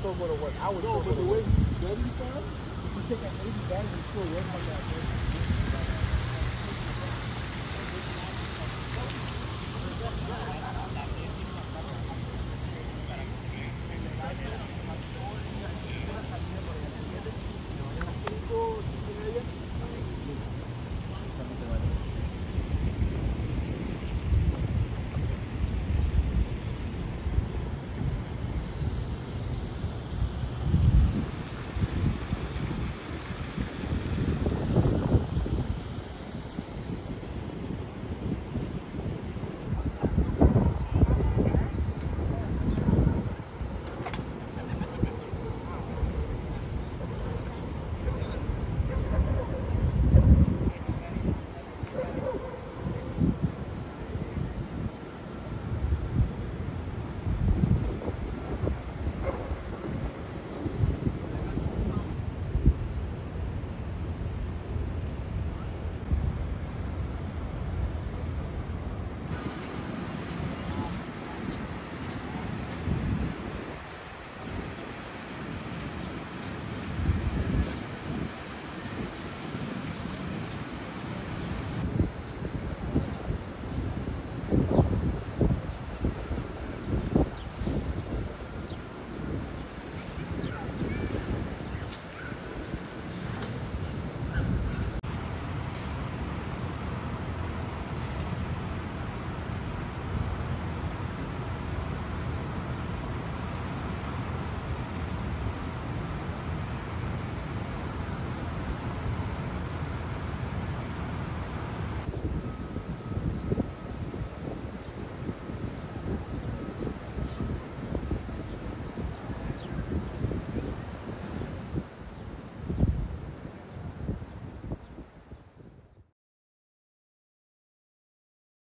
Still go to work. I would go to work. You take an 80 bag and still work on that.